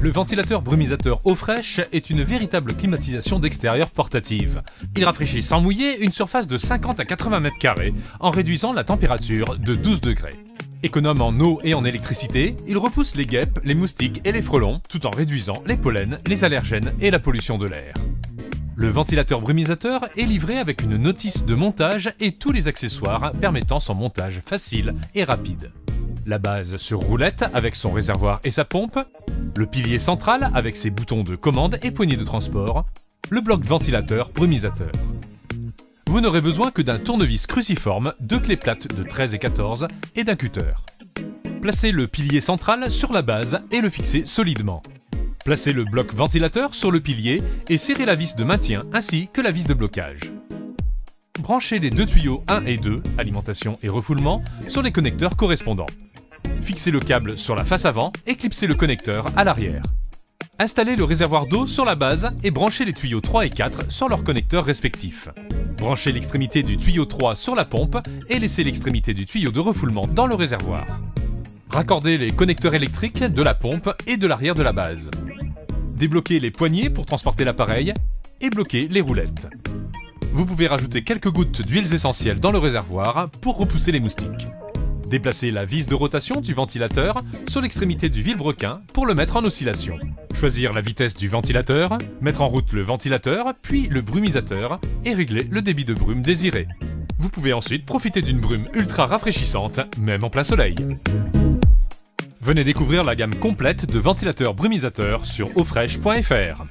Le ventilateur brumisateur O'Fresh est une véritable climatisation d'extérieur portative. Il rafraîchit sans mouiller une surface de 50 à 80 mètres carrés en réduisant la température de 12 degrés. Économe en eau et en électricité, il repousse les guêpes, les moustiques et les frelons tout en réduisant les pollens, les allergènes et la pollution de l'air. Le ventilateur brumisateur est livré avec une notice de montage et tous les accessoires permettant son montage facile et rapide. La base sur roulette avec son réservoir et sa pompe, le pilier central avec ses boutons de commande et poignées de transport, le bloc ventilateur brumisateur. Vous n'aurez besoin que d'un tournevis cruciforme, deux clés plates de 13 et 14 et d'un cutter. Placez le pilier central sur la base et le fixez solidement. Placez le bloc ventilateur sur le pilier et serrez la vis de maintien ainsi que la vis de blocage. Branchez les deux tuyaux 1 et 2, alimentation et refoulement, sur les connecteurs correspondants. Fixez le câble sur la face avant et clipsez le connecteur à l'arrière. Installez le réservoir d'eau sur la base et branchez les tuyaux 3 et 4 sur leurs connecteurs respectifs. Branchez l'extrémité du tuyau 3 sur la pompe et laissez l'extrémité du tuyau de refoulement dans le réservoir. Raccordez les connecteurs électriques de la pompe et de l'arrière de la base. Débloquez les poignées pour transporter l'appareil et bloquez les roulettes. Vous pouvez rajouter quelques gouttes d'huiles essentielles dans le réservoir pour repousser les moustiques. Déplacez la vis de rotation du ventilateur sur l'extrémité du vilebrequin pour le mettre en oscillation. Choisir la vitesse du ventilateur, mettre en route le ventilateur, puis le brumisateur et régler le débit de brume désiré. Vous pouvez ensuite profiter d'une brume ultra rafraîchissante, même en plein soleil. Venez découvrir la gamme complète de ventilateurs brumisateurs sur ofresh.fr.